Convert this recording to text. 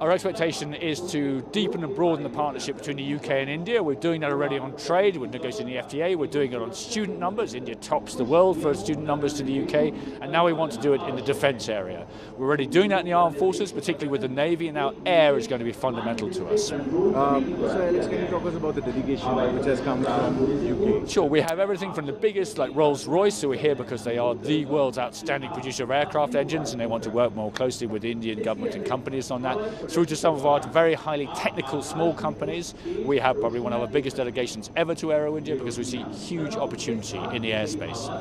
Our expectation is to deepen and broaden the partnership between the UK and India. We're doing that already on trade. We're negotiating the FTA. We're doing it on student numbers. India tops the world for student numbers to the UK. And now we want to do it in the defence area. We're already doing that in the armed forces, particularly with the Navy, and now air is going to be fundamental to us. So Alex, can you talk us about the delegation which has come from the UK? Sure. We have everything from the biggest, like Rolls Royce, who are here because they are the world's outstanding producer of aircraft engines, and they want to work more closely with the Indian government and companies on that, through to some of our very highly technical small companies. We have probably one of our biggest delegations ever to Aero India because we see huge opportunity in the airspace.